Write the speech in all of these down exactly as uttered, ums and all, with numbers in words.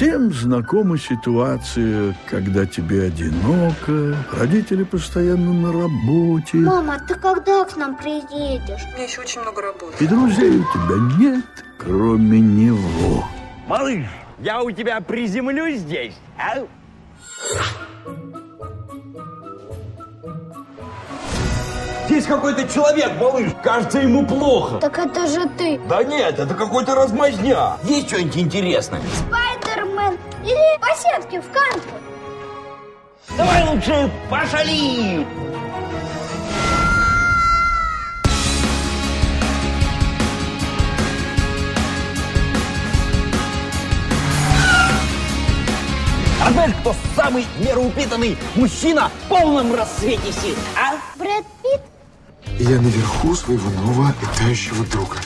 Всем знакома ситуация, когда тебе одиноко, родители постоянно на работе. Мама, ты когда к нам приедешь? У меня еще очень много работы. И друзей у тебя нет, кроме него. Малыш, я у тебя приземлюсь здесь, а? Здесь какой-то человек, малыш. Кажется, ему плохо. Так это же ты. Да нет, это какой-то размазня. Есть что-нибудь интересное? Спайдермен или по сетке в канту. Давай лучше пошалим. А знаешь, кто самый нераупитанный мужчина в полном расцвете сил, а? Брэд Питт. Я наверху своего нового летающего друга.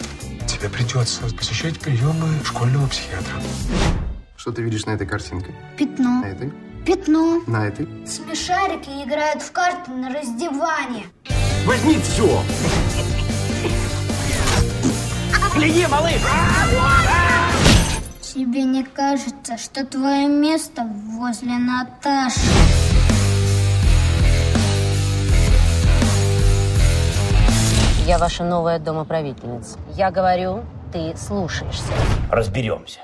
Тебе придется посещать приемы школьного психиатра. Что ты видишь на этой картинке? Пятно. На этой? Пятно. На этой? Смешарики играют в карты на раздевание. Возьми все! Гляди, малыш! Тебе не кажется, что твое место возле Наташи? Я ваша новая домоправительница. Я говорю, ты слушаешься. Разберемся.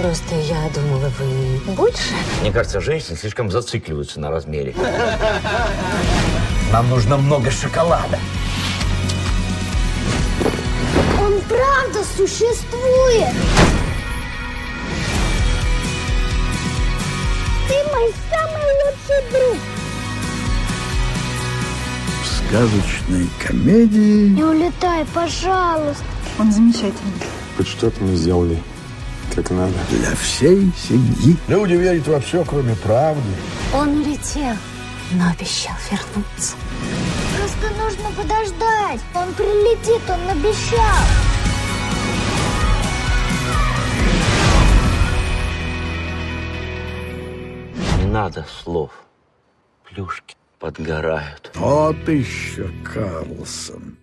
Просто я думала, вы больше. Мне кажется, женщины слишком зацикливаются на размере. Нам нужно много шоколада. Он правда существует. Ты мой самый лучший друг. Сказочной комедии. Не улетай, пожалуйста. Он замечательный. Хоть что-то мы сделали как надо. Для всей семьи. Люди верят во все, кроме правды. Он улетел, но обещал вернуться. Просто нужно подождать. Он прилетит, он обещал. Не надо слов. Плюшки подгорают. Вот еще Карлсон.